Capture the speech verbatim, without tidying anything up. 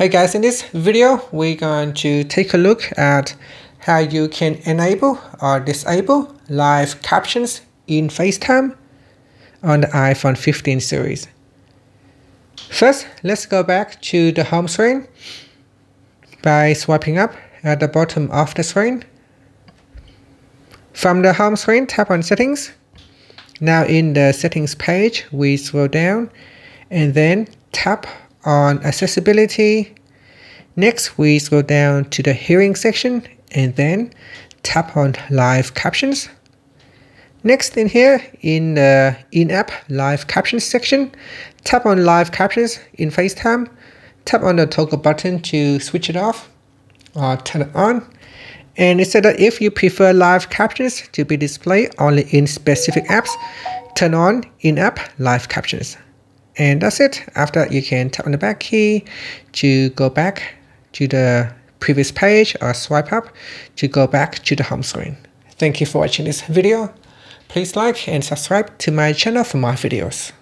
Hey guys, in this video, we're going to take a look at how you can enable or disable live captions in FaceTime on the iPhone fifteen series. First, let's go back to the home screen by swiping up at the bottom of the screen. From the home screen, tap on settings. Now in the settings page, we scroll down and then tap on accessibility. Next, we scroll down to the hearing section and then tap on live captions. Next, in here in the in-app live captions section, tap on live captions in FaceTime. Tap on the toggle button to switch it off or turn it on, and it said that if you prefer live captions to be displayed only in specific apps, turn on in-app live captions. And that's it. After that, you can tap on the back key to go back to the previous page or swipe up to go back to the home screen. Thank you for watching this video. Please like and subscribe to my channel for more videos.